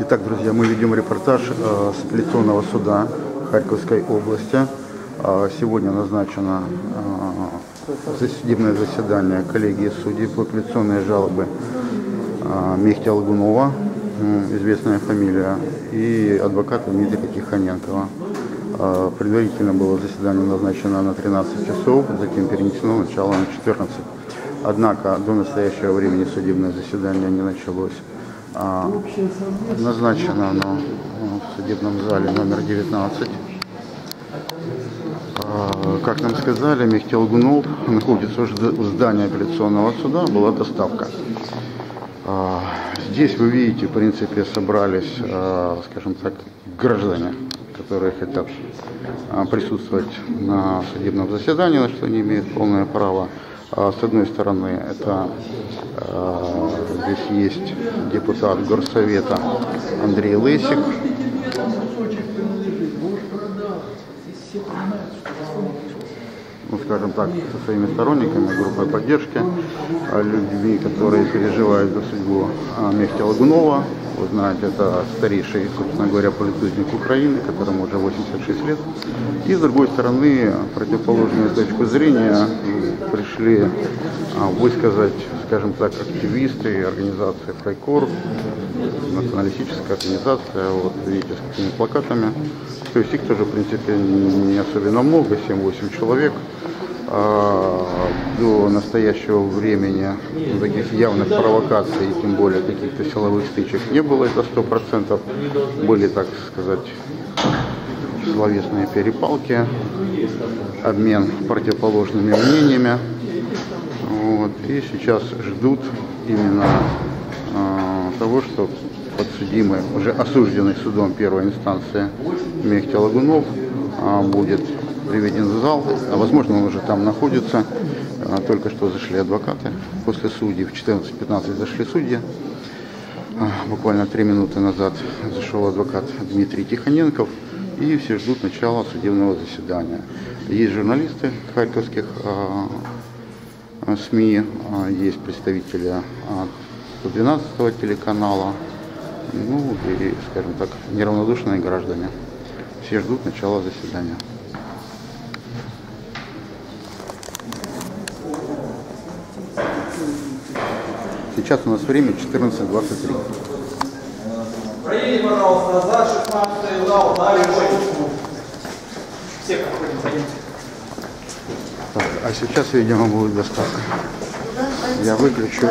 Итак, друзья, мы ведем репортаж с апелляционного суда Харьковской области. Сегодня назначено судебное заседание коллегии судей по апелляционной жалобе Мехти Логунова, известная фамилия, и адвоката Дмитрия Тихоненкова. Предварительно было заседание назначено на 13 часов, затем перенесено начало на 14. Однако до настоящего времени судебное заседание не началось. Назначено оно в судебном зале номер 19. Как нам сказали, Мехти Логунов находится уже в здании апелляционного суда, была доставка. Здесь вы видите, в принципе, собрались, скажем так, граждане, которые хотят присутствовать на судебном заседании, на что они имеют полное право. С одной стороны, это здесь есть депутат Горсовета Андрей Лысик. Ну, скажем так, со своими сторонниками, группой поддержки, людьми, которые переживают за судьбу Мехти Логунова. Вы знаете, это старейший, собственно говоря, политузник Украины, которому уже 86 лет. И с другой стороны, противоположную точку зрения пришли высказать, скажем так, активисты организации «Фрайкор», националистическая организация, вот видите, с какими плакатами. То есть их тоже, в принципе, не особенно много, 7-8 человек. До настоящего времени таких явных провокаций, тем более каких-то силовых стычек не было, это 100%. Были, так сказать, словесные перепалки, обмен противоположными мнениями. Вот. И сейчас ждут именно того, что подсудимый, уже осужденный судом первой инстанции Мехти Логунов будет приведен в зал, а возможно он уже там находится. Только что зашли адвокаты, после судей в 14:15 зашли судьи. Буквально 3 минуты назад зашел адвокат Дмитрий Тихоненков, и все ждут начала судебного заседания. Есть журналисты харьковских СМИ, есть представители 112-го телеканала, ну и, скажем так, неравнодушные граждане. Все ждут начала заседания. Сейчас у нас время 14:23. Проедем, пожалуйста, назад, 16-й зал, на левой. Все, проходим, садимся. Так, а сейчас, видимо, будет доставка. Я выключу.